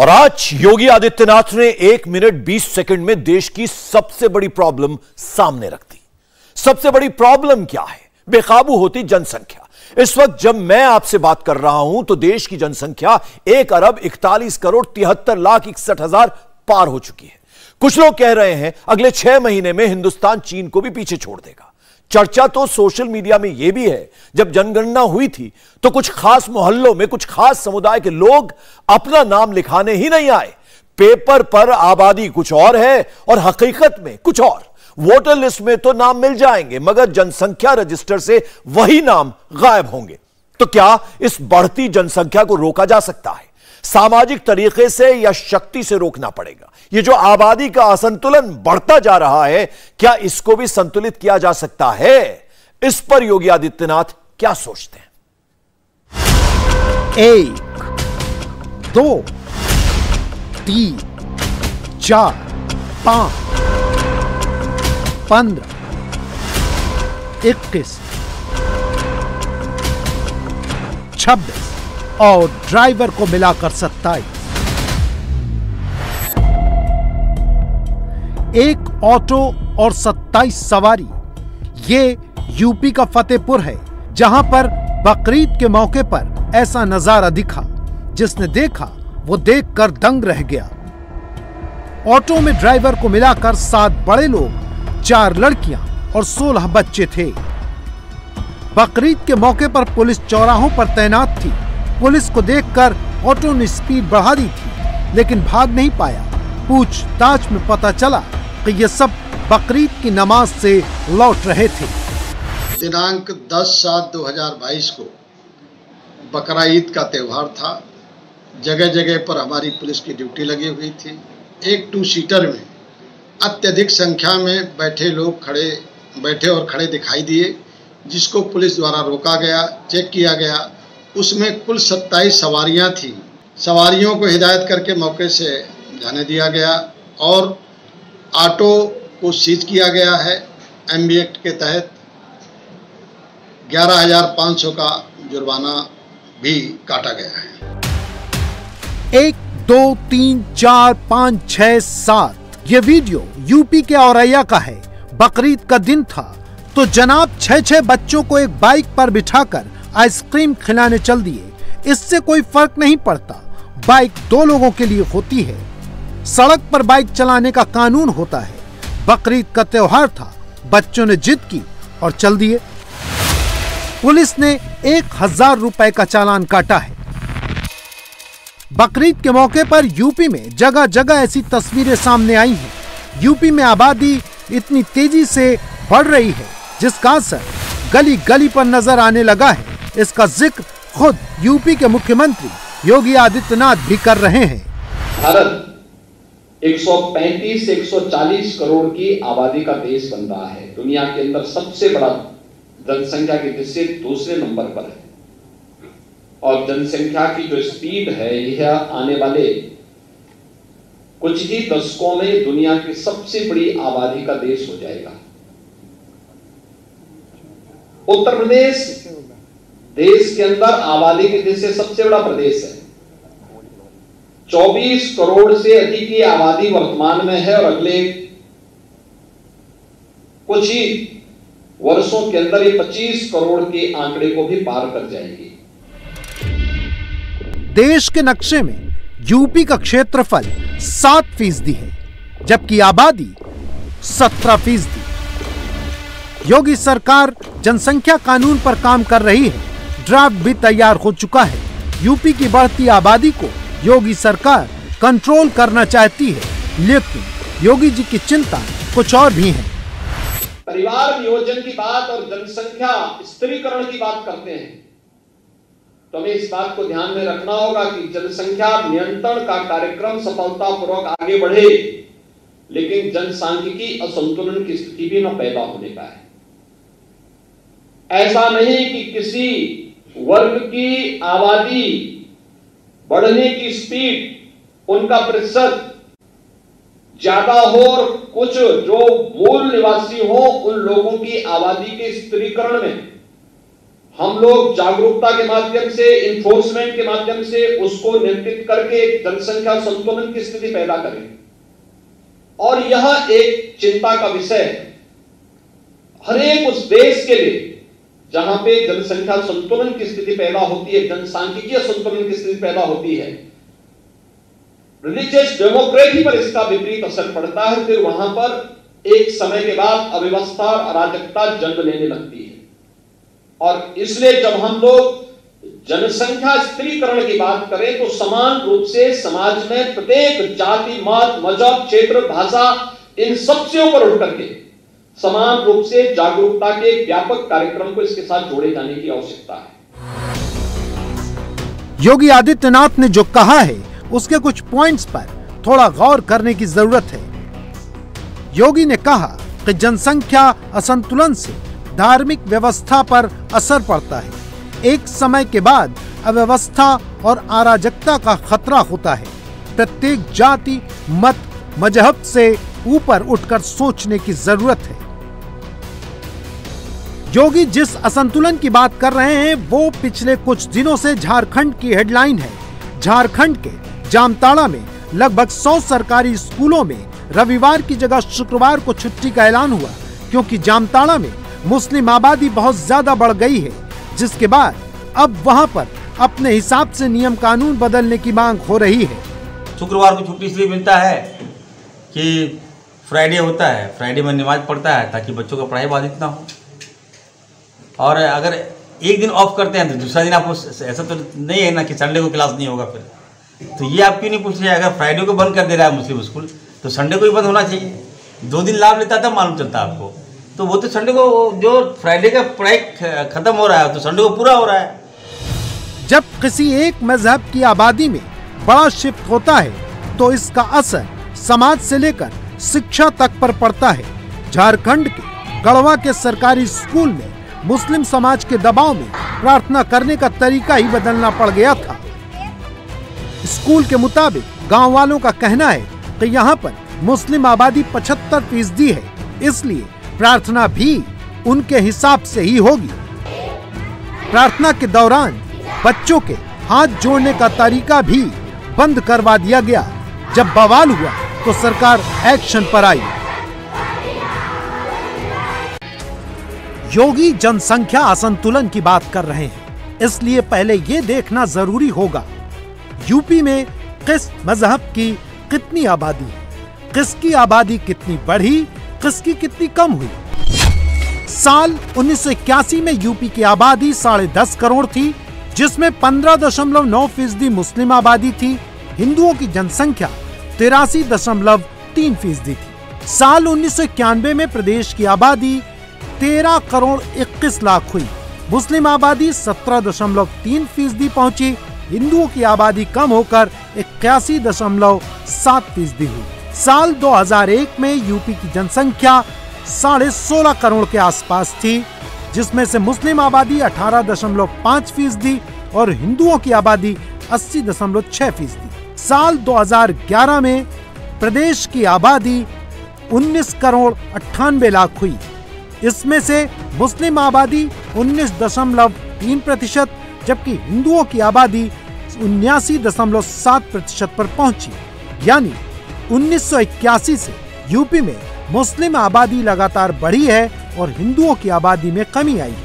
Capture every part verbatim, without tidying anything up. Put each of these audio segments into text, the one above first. और आज योगी आदित्यनाथ ने एक मिनट बीस सेकंड में देश की सबसे बड़ी प्रॉब्लम सामने रख दी। सबसे बड़ी प्रॉब्लम क्या है? बेकाबू होती जनसंख्या। इस वक्त जब मैं आपसे बात कर रहा हूं तो देश की जनसंख्या एक अरब इकतालीस करोड़ तिहत्तर लाख इकसठ हजार पार हो चुकी है। कुछ लोग कह रहे हैं अगले छह महीने में हिंदुस्तान चीन को भी पीछे छोड़ देगा। चर्चा तो सोशल मीडिया में यह भी है, जब जनगणना हुई थी तो कुछ खास मोहल्लों में कुछ खास समुदाय के लोग अपना नाम लिखाने ही नहीं आए। पेपर पर आबादी कुछ और है और हकीकत में कुछ और। वोटर लिस्ट में तो नाम मिल जाएंगे मगर जनसंख्या रजिस्टर से वही नाम गायब होंगे। तो क्या इस बढ़ती जनसंख्या को रोका जा सकता है? सामाजिक तरीके से या शक्ति से रोकना पड़ेगा? यह जो आबादी का असंतुलन बढ़ता जा रहा है, क्या इसको भी संतुलित किया जा सकता है? इस पर योगी आदित्यनाथ क्या सोचते हैं? एक, दो, तीन, चार, पांच, पंद्रह, इक्कीस, छब्बीस और ड्राइवर को मिलाकर सत्ताईस। एक ऑटो और सत्ताईस सवारी। ये यूपी का फतेहपुर है, जहां पर बकरीद के मौके पर ऐसा नजारा दिखा। जिसने देखा वो देखकर दंग रह गया। ऑटो में ड्राइवर को मिलाकर सात बड़े लोग, चार लड़कियां और सोलह बच्चे थे। बकरीद के मौके पर पुलिस चौराहों पर तैनात थी। पुलिस को देखकर ऑटो ने स्पीड बढ़ा दी थी, लेकिन भाग नहीं पाया। पूछताछ में पता चला कि ये सब बकरीद की नमाज से लौट रहे थे। दिनांक दस सात दो हज़ार बाईस को बकरा ईद का त्यौहार था। जगह जगह पर हमारी पुलिस की ड्यूटी लगी हुई थी। एक टू सीटर में अत्यधिक संख्या में बैठे लोग खड़े बैठे और खड़े दिखाई दिए, जिसको पुलिस द्वारा रोका गया, चेक किया गया। उसमें कुल सत्ताईस सवारियां थीं। सवारियों को हिदायत करके मौके से जाने दिया गया और ऑटो को सीज किया गया है। एम बी एक्ट के तहत ग्यारह हजार पाँच सौ का जुर्माना भी काटा गया है। एक, दो, तीन, चार, पाँच, छः, सात। ये वीडियो यूपी के औरैया का है। बकरीद का दिन था तो जनाब छह छह बच्चों को एक बाइक पर बिठाकर आइसक्रीम खिलाने चल दिए। इससे कोई फर्क नहीं पड़ता। बाइक दो लोगों के लिए होती है। सड़क पर बाइक चलाने का कानून होता है। बकरीद का त्योहार था, बच्चों ने जिद की और चल दिए। पुलिस ने एक हजार रुपए का चालान काटा है। बकरीद के मौके पर यूपी में जगह जगह ऐसी तस्वीरें सामने आई हैं। यूपी में आबादी इतनी तेजी से बढ़ रही है जिसका असर गली गली पर नजर आने लगा है। इसका जिक्र खुद यूपी के मुख्यमंत्री योगी आदित्यनाथ भी कर रहे हैं। भारत एक सौ पैंतीस से एक सौ चालीस करोड़ की आबादी का देश बन रहा है। दुनिया के अंदर सबसे बड़ा जनसंख्या की दृष्टि से दूसरे नंबर पर है और जनसंख्या की जो स्पीड है यह आने वाले कुछ ही दशकों में दुनिया की सबसे बड़ी आबादी का देश हो जाएगा। उत्तर प्रदेश देश के अंदर आबादी की दृष्टि से सबसे बड़ा प्रदेश है। चौबीस करोड़ से अधिक की आबादी वर्तमान में है और अगले कुछ ही वर्षों के अंदर ये पच्चीस करोड़ के आंकड़े को भी पार कर जाएगी। देश के नक्शे में यूपी का क्षेत्रफल सात फीसदी है जबकि आबादी सत्रह फीसदी। योगी सरकार जनसंख्या कानून पर काम कर रही है। ड्राफ्ट भी तैयार हो चुका है। यूपी की बढ़ती आबादी को योगी सरकार कंट्रोल करना चाहती है, लेकिन योगी जी की चिंता कुछ और भी है। परिवार नियोजन की बात और जनसंख्या स्थिरीकरण की बात करते हैं तो हमें इस बात को ध्यान में रखना होगा कि जनसंख्या नियंत्रण का कार्यक्रम सफलतापूर्वक आगे बढ़े, लेकिन जनसांख्यिकी असंतुलन की स्थिति भी न पैदा होने का है। ऐसा नहीं कि किसी वर्ग की आबादी बढ़ने की स्पीड उनका प्रतिशत ज्यादा हो और कुछ जो मूल निवासी हो उन लोगों की आबादी के स्थिरीकरण में हम लोग जागरूकता के माध्यम से, इन्फोर्समेंट के माध्यम से उसको नियंत्रित करके एक जनसंख्या संतुलन की स्थिति पैदा करें। और यह एक चिंता का विषय है हर एक उस देश के लिए जहां पे जनसंख्या संतुलन की स्थिति पैदा होती है, जनसांख्यिकीय संतुलन की स्थिति पैदा होती है। रिलीजियस डेमोक्रेसी पर इसका विपरीत असर पड़ता है, फिर वहां पर एक समय के बाद अव्यवस्था और अराजकता जन्म लेने लगती है। और इसलिए जब हम लोग जनसंख्या स्थिरीकरण की बात करें तो समान रूप से समाज में प्रत्येक जाति, मत, मजहब, क्षेत्र, भाषा इन सबसे ऊपर उठ करके समान रूप से जागरूकता के व्यापक कार्यक्रम को इसके साथ जोड़े जाने की आवश्यकता है। योगी आदित्यनाथ ने जो कहा है उसके कुछ पॉइंट्स पर थोड़ा गौर करने की जरूरत है। योगी ने कहा कि जनसंख्या असंतुलन से धार्मिक व्यवस्था पर असर पड़ता है। एक समय के बाद अव्यवस्था और अराजकता का खतरा होता है। प्रत्येक जाति, मत, मजहब से ऊपर उठकर सोचने की जरूरत है। योगी जिस असंतुलन की बात कर रहे हैं वो पिछले कुछ दिनों से झारखंड की हेडलाइन है। झारखंड के जामताड़ा में लगभग सौ सरकारी स्कूलों में रविवार की जगह शुक्रवार को छुट्टी का ऐलान हुआ, क्योंकि जामताड़ा में मुस्लिम आबादी बहुत ज्यादा बढ़ गई है, जिसके बाद अब वहां पर अपने हिसाब से नियम कानून बदलने की मांग हो रही है। शुक्रवार को छुट्टी इसलिए मिलता है कि फ्राइडे होता है, फ्राइडे में नमाज पड़ता है ताकि बच्चों का पढ़ाई बाधित ना हो। और अगर एक दिन ऑफ करते हैं तो दूसरा दिन आपको ऐसा तो नहीं है ना कि संडे को क्लास नहीं होगा, फिर तो ये आप क्यों नहीं पूछ रहे? अगर फ्राइडे को बंद कर दे रहा है मुस्लिम स्कूल तो संडे को ही बंद होना चाहिए। दो दिन लाभ लेता था मालूम चलता आपको, तो वो तो संडे को जो फ्राइडे का पढ़ाई खत्म हो रहा है तो संडे को पूरा हो रहा है। जब किसी एक मजहब की आबादी में बड़ा शिफ्ट होता है तो इसका असर समाज से लेकर शिक्षा तक पर पड़ता है। झारखंड के गढ़वा के सरकारी स्कूल में मुस्लिम समाज के दबाव में प्रार्थना करने का तरीका ही बदलना पड़ गया था। स्कूल के मुताबिक गाँव वालों का कहना है कि यहाँ पर मुस्लिम आबादी पचहत्तर फीसदी है, इसलिए प्रार्थना भी उनके हिसाब से ही होगी। प्रार्थना के दौरान बच्चों के हाथ जोड़ने का तरीका भी बंद करवा दिया गया। जब बवाल हुआ तो सरकार एक्शन पर आई। योगी जनसंख्या असंतुलन की बात कर रहे हैं, इसलिए पहले ये देखना जरूरी होगा यूपी में किस मजहब की कितनी आबादी है, किसकी आबादी कितनी बढ़ी, किसकी कितनी कम हुई। साल उन्नीस सौ इक्यासी में यूपी की आबादी साढ़े दस करोड़ थी, जिसमें पंद्रह दशमलव नौ फीसदी मुस्लिम आबादी थी। हिंदुओं की जनसंख्या तिरासी दशमलव तीन फीसदी थी। साल उन्नीस सौ इक्यानवे में प्रदेश की आबादी तेरह करोड़ इक्कीस लाख हुई। मुस्लिम आबादी सत्रह दशमलव तीन फीसदी पहुंची। हिंदुओं की आबादी कम होकर इक्यासी दशमलव सात फीसदी हुई। साल दो हज़ार एक में यूपी की जनसंख्या साढ़े सोलह करोड़ के आसपास थी, जिसमें से मुस्लिम आबादी अठारह दशमलव पाँच फीसदी और हिंदुओं की आबादी अस्सी दशमलव छह फीसदी। साल दो हज़ार ग्यारह में प्रदेश की आबादी उन्नीस करोड़ अट्ठानवे लाख हुई। इसमें से मुस्लिम आबादी उन्नीस दशमलव तीन प्रतिशत जबकि हिंदुओं की आबादी उन्यासी दशमलव सात प्रतिशत पर पहुंची। यानी उन्नीस सौ इक्यासी से यूपी में मुस्लिम आबादी लगातार बढ़ी है और हिंदुओं की आबादी में कमी आई है।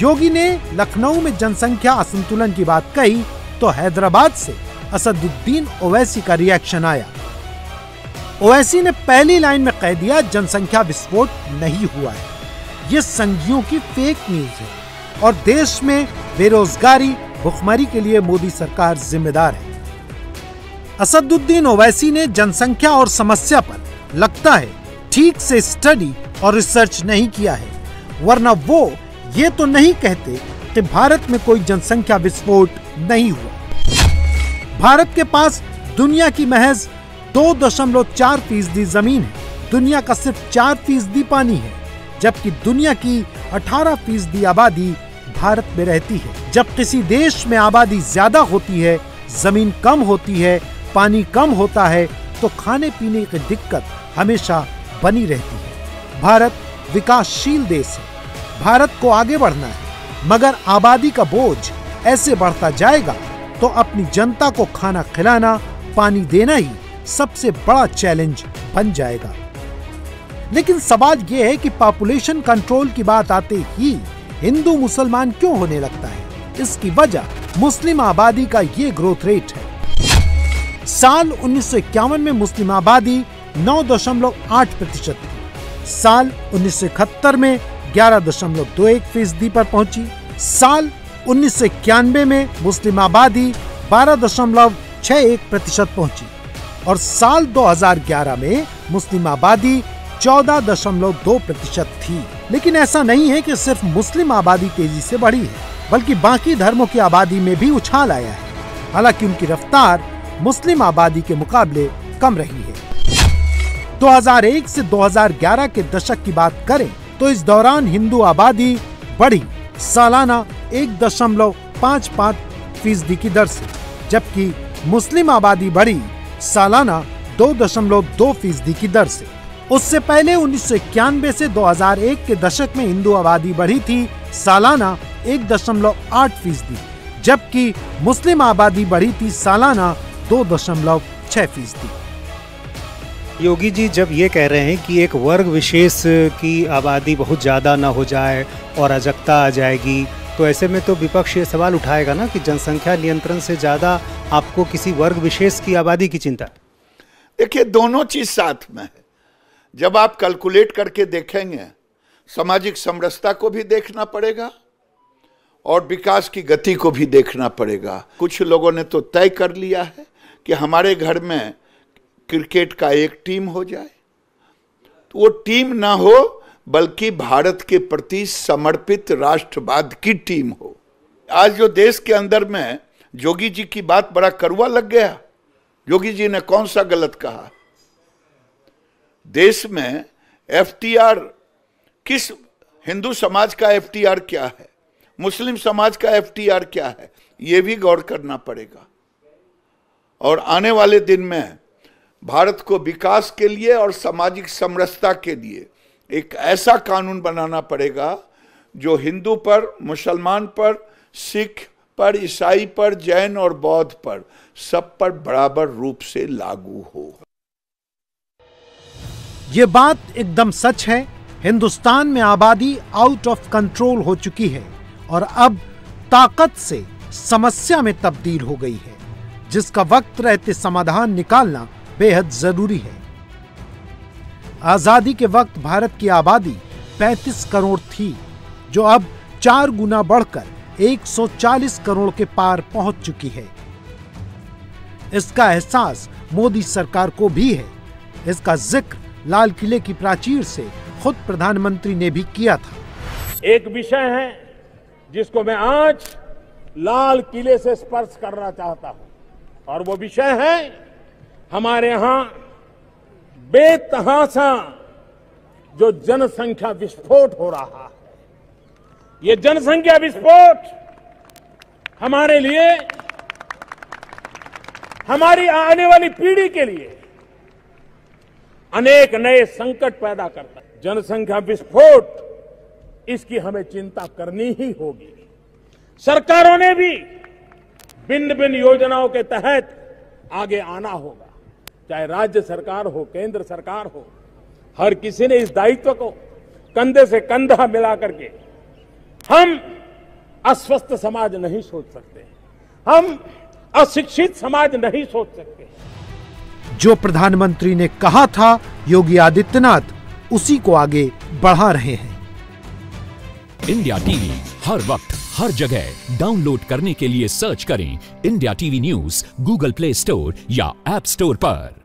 योगी ने लखनऊ में जनसंख्या असंतुलन की बात कही तो हैदराबाद से असदुद्दीन ओवैसी का रिएक्शन आया। ओवैसी ने पहली लाइन में कह दिया, जनसंख्या विस्फोट नहीं हुआ है, ये संघियों की फेक न्यूज है और देश में बेरोजगारी, भुखमरी के लिए मोदी सरकार जिम्मेदार है। असदुद्दीन ओवैसी ने जनसंख्या और समस्या पर लगता है ठीक से स्टडी और रिसर्च नहीं किया है, वरना वो ये तो नहीं कहते कि भारत में कोई जनसंख्या विस्फोट नहीं हुआ। भारत के पास दुनिया की महज दो दशमलव चार फीसदी जमीन है, दुनिया का सिर्फ चार फीसदी पानी है, जबकि दुनिया की अठारह फीसदी आबादी भारत में रहती है। जब किसी देश में आबादी ज्यादा होती है, जमीन कम होती है, पानी कम होता है, तो खाने पीने की दिक्कत हमेशा बनी रहती है। भारत विकासशील देश है, भारत को आगे बढ़ना है, मगर आबादी का बोझ ऐसे बढ़ता जाएगा तो अपनी जनता को खाना खिलाना, पानी देना ही सबसे बड़ा चैलेंज बन जाएगा। लेकिन सवाल यह है कि पॉपुलेशन कंट्रोल की बात आते ही हिंदू मुसलमान क्यों होने लगता है? इसकी वजह मुस्लिम आबादी का ये ग्रोथ रेट है। साल उन्नीस सौ इक्यावन में मुस्लिम आबादी नौ दशमलव आठ प्रतिशत थी, साल उन्नीस सौ इकहत्तर में ग्यारह दशमलव दो एक फीसदी पर पहुंची, साल उन्नीस सौ इक्यानवे में मुस्लिम आबादी बारह दशमलव छह एक प्रतिशत पहुंची और साल दो हज़ार ग्यारह में मुस्लिम आबादी चौदह दशमलव दो प्रतिशत थी। लेकिन ऐसा नहीं है कि सिर्फ मुस्लिम आबादी तेजी से बढ़ी है, बल्कि बाकी धर्मों की आबादी में भी उछाल आया है, हालांकि उनकी रफ्तार मुस्लिम आबादी के मुकाबले कम रही है। दो हज़ार एक से दो हज़ार ग्यारह के दशक की बात करें तो इस दौरान हिंदू आबादी बढ़ी सालाना एक दशमलव पाँच पाँच फीसदी की दर से, जबकि मुस्लिम आबादी बढ़ी सालाना दो दशमलव दो फीसदी की दर से। उससे पहले उन्नीस सौ इक्यानवे से दो हज़ार एक के दशक में हिंदू आबादी बढ़ी थी सालाना एक दशमलव आठ फीसदी, जबकि मुस्लिम आबादी बढ़ी थी सालाना दो दशमलव छह फीसदी। योगी जी जब ये कह रहे हैं कि एक वर्ग विशेष की आबादी बहुत ज़्यादा ना हो जाए और अराजकता आ जाएगी, तो ऐसे में तो विपक्ष ये सवाल उठाएगा ना कि जनसंख्या नियंत्रण से ज़्यादा आपको किसी वर्ग विशेष की आबादी की चिंता। देखिए, दोनों चीज़ साथ में है। जब आप कैलकुलेट करके देखेंगे, सामाजिक समरसता को भी देखना पड़ेगा और विकास की गति को भी देखना पड़ेगा। कुछ लोगों ने तो तय कर लिया है कि हमारे घर में क्रिकेट का एक टीम हो जाए, तो वो टीम ना हो बल्कि भारत के प्रति समर्पित राष्ट्रवाद की टीम हो। आज जो देश के अंदर में योगी जी की बात बड़ा कड़वा लग गया, योगी जी ने कौन सा गलत कहा? देश में एफ टी आर, किस हिंदू समाज का एफ टी आर क्या है, मुस्लिम समाज का एफ टी आर क्या है, ये भी गौर करना पड़ेगा। और आने वाले दिन में भारत को विकास के लिए और सामाजिक समरसता के लिए एक ऐसा कानून बनाना पड़ेगा जो हिंदू पर, मुसलमान पर, सिख पर, ईसाई पर, जैन और बौद्ध पर, सब पर बराबर रूप से लागू हो। ये बात एकदम सच है, हिंदुस्तान में आबादी आउट ऑफ कंट्रोल हो चुकी है और अब ताकत से समस्या में तब्दील हो गई है, जिसका वक्त रहते समाधान निकालना बेहद जरूरी है। आजादी के वक्त भारत की आबादी पैंतीस करोड़ थी, जो अब चार गुना बढ़कर एक सौ चालीस करोड़ के पार पहुंच चुकी है। इसका एहसास मोदी सरकार को भी है। इसका जिक्र लाल किले की प्राचीर से खुद प्रधानमंत्री ने भी किया था। एक विषय है जिसको मैं आज लाल किले से स्पर्श करना चाहता हूं और वो विषय है हमारे यहां बेतहासा जो जनसंख्या विस्फोट हो रहा है। ये जनसंख्या विस्फोट हमारे लिए, हमारी आने वाली पीढ़ी के लिए अनेक नए संकट पैदा करता है। जनसंख्या विस्फोट, इसकी हमें चिंता करनी ही होगी। सरकारों ने भी भिन्न भिन्न योजनाओं के तहत आगे आना होगा, चाहे राज्य सरकार हो, केंद्र सरकार हो, हर किसी ने इस दायित्व को कंधे से कंधा मिला करके, हम अस्वस्थ समाज नहीं सोच सकते, हम अशिक्षित समाज नहीं सोच सकते। जो प्रधानमंत्री ने कहा था, योगी आदित्यनाथ उसी को आगे बढ़ा रहे हैं। इंडिया टीवी हर वक्त हर जगह डाउनलोड करने के लिए सर्च करें India TV news Google Play Store या ऐप स्टोर पर।